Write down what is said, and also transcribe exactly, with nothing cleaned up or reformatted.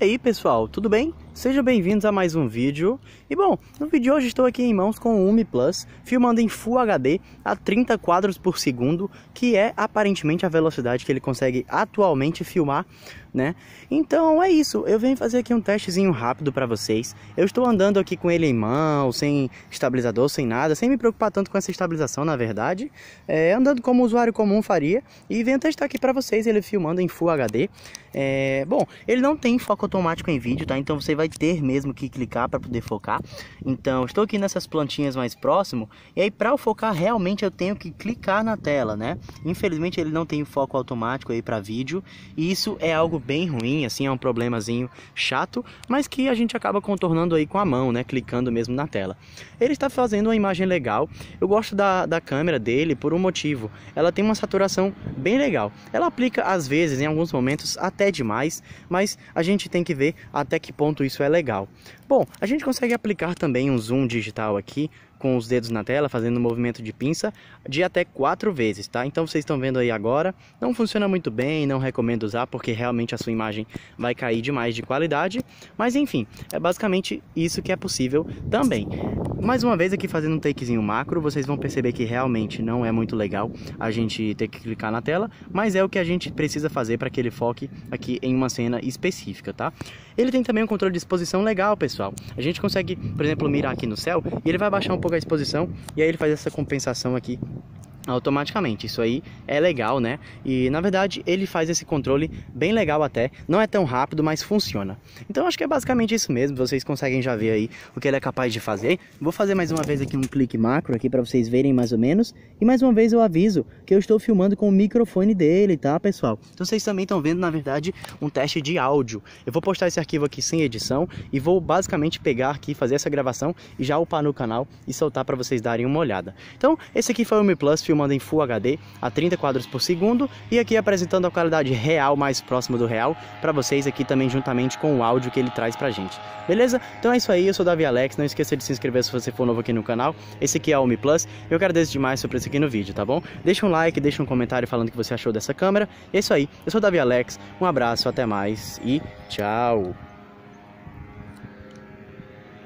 E aí pessoal, tudo bem? Sejam bem-vindos a mais um vídeo. E bom, no vídeo de hoje estou aqui em mãos com o UMi Plus, filmando em Full H D a trinta quadros por segundo, que é aparentemente a velocidade que ele consegue atualmente filmar, né? Então é isso, eu venho fazer aqui um testezinho rápido para vocês. Eu estou andando aqui com ele em mão, sem estabilizador, sem nada, sem me preocupar tanto com essa estabilização, na verdade, é, andando como o usuário comum faria, e venho testar aqui para vocês ele filmando em Full H D. É, bom, ele não tem foco automático em vídeo, tá? Então você vai ter mesmo que clicar para poder focar. Então estou aqui nessas plantinhas mais próximo, e aí para eu focar realmente eu tenho que clicar na tela, né? Infelizmente ele não tem foco automático aí para vídeo, e isso é algo bem ruim, assim, é um problemazinho chato, mas que a gente acaba contornando aí com a mão, né? Clicando mesmo na tela. Ele está fazendo uma imagem legal. Eu gosto da, da câmera dele por um motivo: ela tem uma saturação bem legal. Ela aplica às vezes, em alguns momentos, até demais, mas a gente tem que ver até que ponto isso é legal. Bom, a gente consegue aplicar também um zoom digital aqui com os dedos na tela, fazendo um movimento de pinça de até quatro vezes, tá? Então vocês estão vendo aí agora, não funciona muito bem, não recomendo usar, porque realmente a sua imagem vai cair demais de qualidade, mas enfim, é basicamente isso que é possível também. Mais uma vez aqui fazendo um takezinho macro, vocês vão perceber que realmente não é muito legal a gente ter que clicar na tela, mas é o que a gente precisa fazer para que ele foque aqui em uma cena específica, tá? Ele tem também um controle de exposição legal, pessoal. A gente consegue, por exemplo, mirar aqui no céu, e ele vai baixar um pouco a exposição, e aí ele faz essa compensação aqui automaticamente. Isso aí é legal, né? E na verdade ele faz esse controle bem legal até, não é tão rápido, mas funciona. Então acho que é basicamente isso mesmo, vocês conseguem já ver aí o que ele é capaz de fazer. Vou fazer mais uma vez aqui um clique macro aqui para vocês verem mais ou menos, e mais uma vez eu aviso que eu estou filmando com o microfone dele, tá pessoal? Então vocês também estão vendo, na verdade, um teste de áudio. Eu vou postar esse arquivo aqui sem edição, e vou basicamente pegar aqui, fazer essa gravação e já upar no canal e soltar para vocês darem uma olhada. Então esse aqui foi o UMi Plus, filmando em Full H D a trinta quadros por segundo, e aqui apresentando a qualidade real, mais próximo do real, para vocês aqui também, juntamente com o áudio que ele traz pra gente. Beleza? Então é isso aí, eu sou o Davi Alex, não esqueça de se inscrever se você for novo aqui no canal. Esse aqui é o UMi Plus, eu agradeço demais sobre isso aqui no vídeo, tá bom? Deixa um like, deixa um comentário falando o que você achou dessa câmera. É isso aí, eu sou o Davi Alex, um abraço, até mais e tchau!